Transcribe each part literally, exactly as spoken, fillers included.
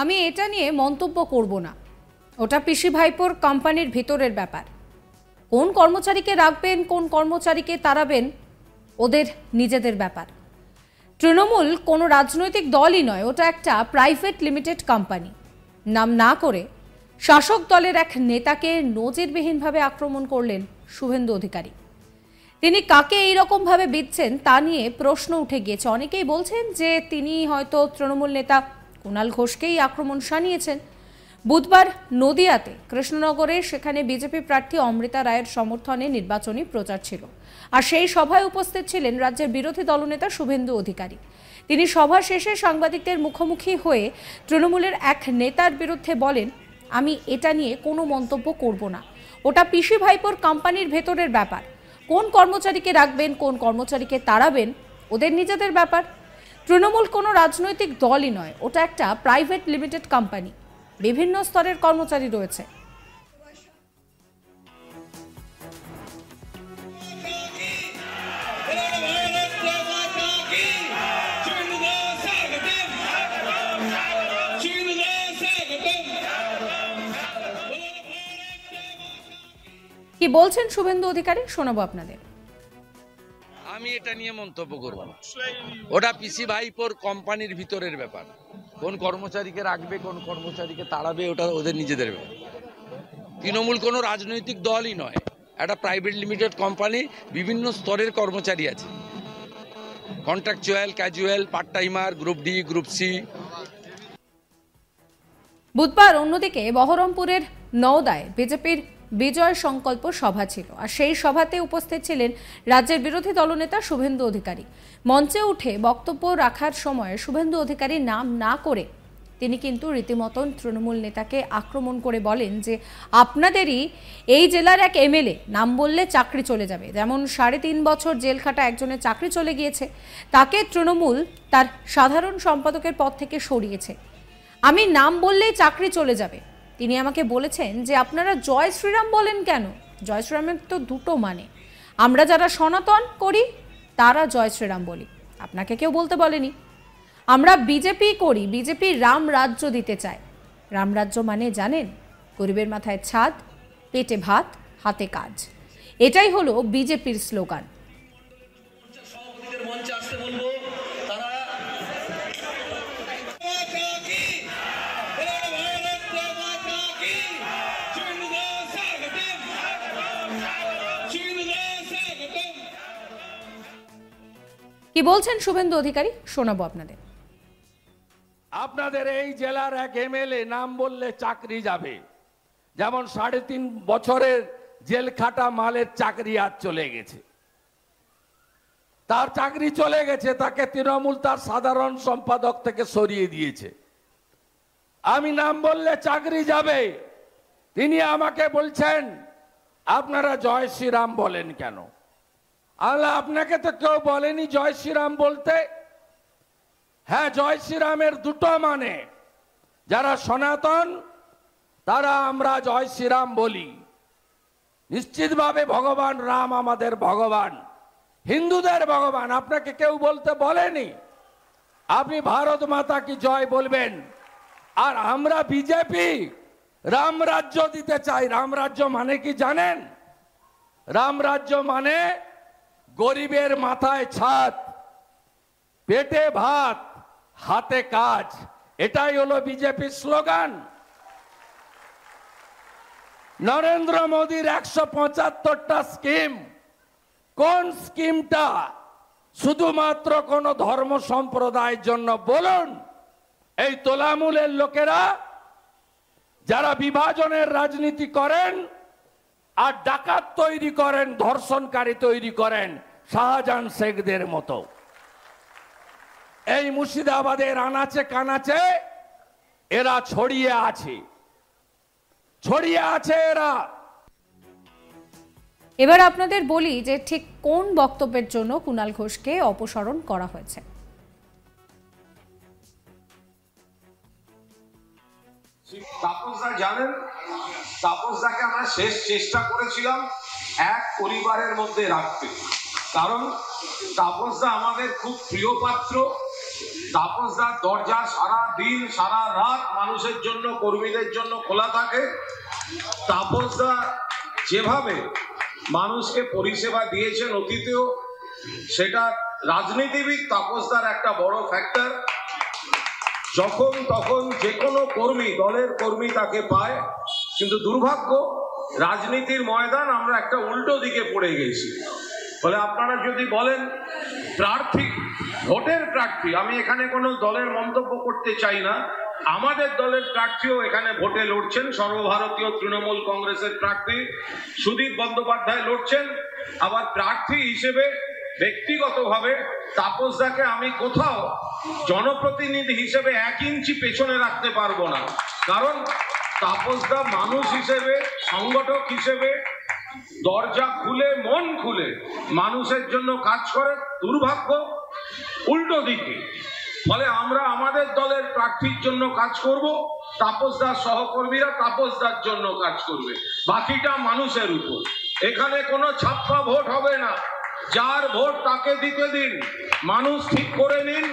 আমি এটা নিয়ে মন্তব্য করব না, ওটা পিসি ভাইপোর কোম্পানির ভিতরের ব্যাপার। কোন কর্মচারীকে রাখবেন, কোন কর্মচারীকে তাড়াবেন, ওদের নিজেদের ব্যাপার। তৃণমূল কোনো রাজনৈতিক দলই নয়, ওটা একটা প্রাইভেট লিমিটেড কোম্পানি। নাম না করে শাসক দলের এক নেতাকে নজিরবিহীনভাবে আক্রমণ করলেন শুভেন্দু অধিকারী। তিনি কাকে এইরকমভাবে বিচ্ছেন তা নিয়ে প্রশ্ন উঠে গিয়েছে। অনেকেই বলছেন যে তিনি হয়তো তৃণমূল নেতা কুণাল ঘোষকেই আক্রমণ শানিয়েছেন। বুধবার নদিয়াতে কৃষ্ণনগরে সেখানে বিজেপি প্রার্থী অমৃতা রায়ের সমর্থনে নির্বাচনী প্রচার ছিল, আর সেই সভায় উপস্থিত ছিলেন রাজ্যের বিরোধী দলনেতা শুভেন্দু অধিকারী। তিনি সভা শেষে সাংবাদিকদের মুখোমুখি হয়ে তৃণমূলের এক নেতার বিরুদ্ধে বলেন, আমি এটা নিয়ে কোনো মন্তব্য করব না, ওটা পিসি ভাইপোর কোম্পানির ভেতরের ব্যাপার। কোন কর্মচারীকে রাখবেন, কোন কর্মচারীকে তাড়াবেন, ওদের নিজেদের ব্যাপার। তৃণমূল কোনো রাজনৈতিক দলই নয়, ওটা একটা প্রাইভেট লিমিটেড কোম্পানি, বিভিন্ন স্তরের কর্মচারী রয়েছে। কি বলছেন শুভেন্দু অধিকারী শোনাবো আপনাদের। আমি এটা নিয়ে মন্তব্য করব না, ওটা পিসি ভাইপোর কোম্পানির ভিতরের ব্যাপার। কোন কর্মচারীকে রাখবে, কোন কর্মচারীকে তাড়াবে, ওটা ওদের নিজেদের ব্যাপার। তৃণমূল কোনো রাজনৈতিক দলই নয়, একটা প্রাইভেট লিমিটেড কোম্পানি, বিভিন্ন স্তরের কর্মচারী আছে, contractual, casual, part timer, group D, group C. বুধবার অন্যদিকে বহরমপুরের নওদায় বিজেপির বিজয় সংকল্প সভা ছিল, আর সেই সভাতে উপস্থিত ছিলেন রাজ্যের বিরোধী দলনেতা শুভেন্দু অধিকারী। মঞ্চে উঠে বক্তব্য রাখার সময় শুভেন্দু অধিকারী নাম না করে তিনি কিন্তু রীতিমতন তৃণমূল নেতাকে আক্রমণ করে বলেন যে আপনাদেরই এই জেলার এক এমএলএ, নাম বললে চাকরি চলে যাবে, যেমন সাড়ে তিন বছর জেল খাটা একজনের চাকরি চলে গিয়েছে, তাকে তৃণমূল তার সাধারণ সম্পাদকের পদ থেকে সরিয়েছে। আমি নাম বললেই চাকরি চলে যাবে। তিনি আমাকে বলেছেন যে আপনারা জয় শ্রীরাম বলেন কেন? জয় শ্রীরামের তো দুটো মানে, আমরা যারা সনাতন করি তারা জয় শ্রীরাম বলি, আপনাকে কেউ বলতে বলেনি। আমরা বিজেপি করি, বিজেপি রাম রাজ্য দিতে চায়। রাম রাজ্য মানে জানেন? গরিবের মাথায় ছাদ, পেটে ভাত, হাতে কাজ। এটাই হলো বিজেপির স্লোগান। কি বলছেন শুভেন্দু অধিকারী শোনাবো আপনাদের। আপনাদের এই জেলার এক এমএলএ, নাম বললে চাকরি যাবে, যেমন সাড়ে তিন বছরের জেল খাটা মালের চাকরি আজ চলে গেছে, তার চাকরি চলে গেছে, তাকে তৃণমূল তার সাধারণ সম্পাদক থেকে সরিয়ে দিয়েছে। আমি নাম বললে চাকরি যাবে, তিনি আমাকে বলছেন আপনারা জয় শ্রীরাম বলেন কেন? আল্লাহ, আপনাকে তো কেউ বলেনি জয় শ্রীরাম বলতে। হ্যাঁ, জয় শ্রীরামের দুটো মানে, যারা সনাতন তারা আমরা জয় শ্রীরাম বলি। নিশ্চিতভাবে ভগবান রাম আমাদের ভগবান, হিন্দুদের ভগবান, আপনাকে কেউ বলতে বলেনি। আপনি ভারত মাতা কি জয় বলবেন। আর আমরা বিজেপি রাম রাজ্য দিতে চাই। রাম রাজ্য মানে কি জানেন? রাম রাজ্য মানে গরিবের মাথায় ছাদ, পেটে ভাত, হাতে কাজ। এটাই হলো বিজেপির স্লোগান। নরেন্দ্র মোদীর একশো পঁচাত্তরটা স্কিম, কোন স্কিমটা শুধুমাত্র কোন ধর্ম সম্প্রদায়ের জন্য? বলুন। এই তোলামূলের লোকেরা যারা বিভাজনের রাজনীতি করেন আর ডাকাত তৈরি করেন, ধর্ষণকারী তৈরি করেন শাহজাহান শেখদের মতো, এই মুর্শিদাবাদের আনাচে কানাচে এরা ছড়িয়ে আছে, ছড়িয়ে আছে এরা। এবার আপনাদের বলি যে ঠিক কোন বক্তব্যের জন্য কুণাল ঘোষকে অপসারণ করা হয়েছে। তাপসরা জানেন, তাপসদাকে আমরা শেষ চেষ্টা করেছিলাম এক পরিবারের মধ্যে রাখতে, কারণ তাপসদা আমাদের খুব প্রিয় পাত্র। তাপসদার দরজা সারা দিন সারা রাত মানুষের জন্য কর্মীদের জন্য খোলা থাকে। তাপসদা যেভাবে মানুষকে পরিষেবা দিয়েছেন অতীতেও, সেটা রাজনীতিবিদ তাপসদার একটা বড় ফ্যাক্টর। যখন তখন যে কোনো কর্মী, দলের কর্মী তাকে পায়, কিন্তু দুর্ভাগ্য রাজনীতির ময়দান আমরা একটা উল্টো দিকে পড়ে গেছি। ফলে আপনারা যদি বলেন প্রার্থী, ভোটের প্রার্থী, আমি এখানে কোনো দলের মন্তব্য করতে চাই না, আমাদের দলের প্রার্থীও এখানে ভোটে লড়ছেন, সর্বভারতীয় তৃণমূল কংগ্রেসের প্রার্থী সুদীপ বন্দ্যোপাধ্যায় লড়ছেন। আবার প্রার্থী হিসেবে ব্যক্তিগতভাবে তাপসদাকে আমি কোথাও জনপ্রতিনিধি হিসেবে এক ইঞ্চি পেছনে রাখতে পারবো না, কারণ তাপসদা মানুষ হিসেবে, সংগঠক হিসেবে দরজা খুলে মন খুলে মানুষের জন্য কাজ করে। দুর্ভাগ্য উল্টো দিকে। ফলে আমরা আমাদের দলের প্রার্থীর জন্য কাজ করব, তাপসদার সহকর্মীরা তাপসদার জন্য কাজ করবে, বাকিটা মানুষের উপর। এখানে কোনো ছাপ্পা ভোট হবে না, যার ভোট তাকে দিতে দিন, মানুষ ঠিক করে নিন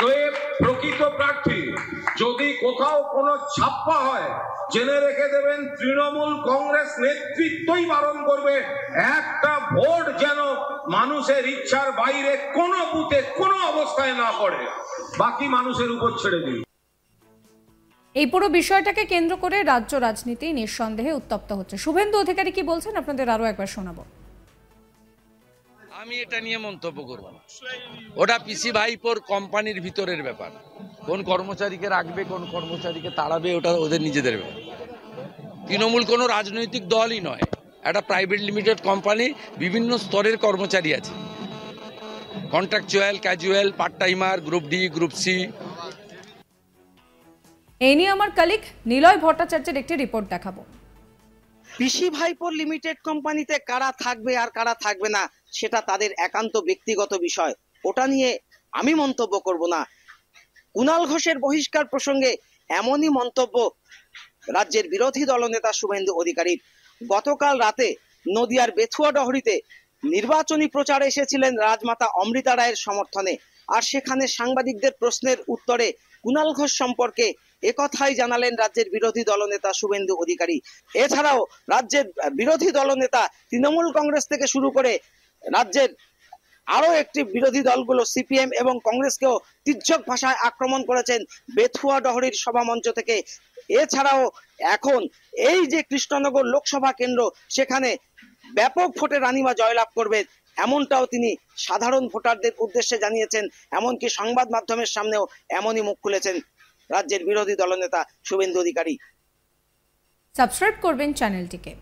কে প্রকৃত প্রার্থী। যদি কোথাও কোনো ছাপ্পা হয় জেনে রেখে দেবেন, তৃণমূল কংগ্রেস নেতৃত্বই বারণ করবে একটা ভোট যেন মানুষের ইচ্ছার বাইরে কোনো বুথে কোনো অবস্থায় না পড়ে, বাকি মানুষের উপর ছেড়ে দিন। এই পুরো বিষয়টাকে কেন্দ্র করে রাজ্য রাজনীতি নিঃসন্দেহে উত্তপ্ত হচ্ছে। শুভেন্দু অধিকারী কি বলছেন আপনাদের আরো একবার শোনাবো। আমি এটা নিয়ে মন্তব্য করব না, ওটা পিসি ভাইপোর কোম্পানির ভিতরের ব্যাপার। কোন কর্মচারীকে রাখবে, কোন কর্মচারীকে তাড়াবে, ওটা ওদের নিজেদের ব্যাপার। তৃণমূল কোনো রাজনৈতিক দলই নয়, একটা প্রাইভেট লিমিটেড কোম্পানি। বিভিন্ন স্তরের কর্মচারী আছে, contractual, casual, part timer, group D, group C. এই নিয়ে আমার কলিক নিলয় ভট্টাচার্যের একটি রিপোর্ট দেখাবো। পিসি ভাইপোর লিমিটেড কোম্পানিতে কারা থাকবে আর কারা থাকবে না, সেটা তাদের একান্ত ব্যক্তিগত বিষয়, ওটা নিয়ে আমি মন্তব্য করব না। কুণাল ঘোষের বহিষ্কার প্রসঙ্গে এমনই মন্তব্য রাজ্যের বিরোধী দলনেতা শুভেন্দু অধিকারী। গতকাল রাতে নদিয়ার বেথুয়া ডহরিতে নির্বাচনী প্রচারে এসেছিলেন রাজমাতা অমৃতা রায়ের সমর্থনে, আর সেখানে সাংবাদিকদের প্রশ্নের উত্তরে কুণাল ঘোষ সম্পর্কে একথাই জানালেন রাজ্যের বিরোধী দলনেতা শুভেন্দু অধিকারী। এছাড়াও রাজ্যের বিরোধী দলনেতা তৃণমূল কংগ্রেস থেকে শুরু করে রাজ্যের আরো একটি বিরোধী দলগুলো সিপিএম এবং কংগ্রেসকেও তীর্যক ভাষায় আক্রমণ করেছেন বেথুয়া ডহরির সভামঞ্চ থেকে। এছাড়াও এখন এই যে কৃষ্ণনগর লোকসভা কেন্দ্র, সেখানে ব্যাপক ভোটে রানিমা জয়লাভ করবেন এমনটাও তিনি সাধারণ ভোটারদের উদ্দেশ্যে জানিয়েছেন। এমনকি সংবাদ মাধ্যমের সামনেও এমনই মুখ খুলেছেন রাজ্যের বিরোধী দলনেতা শুভেন্দু অধিকারী। সাবস্ক্রাইব করবেন চ্যানেলটিকে।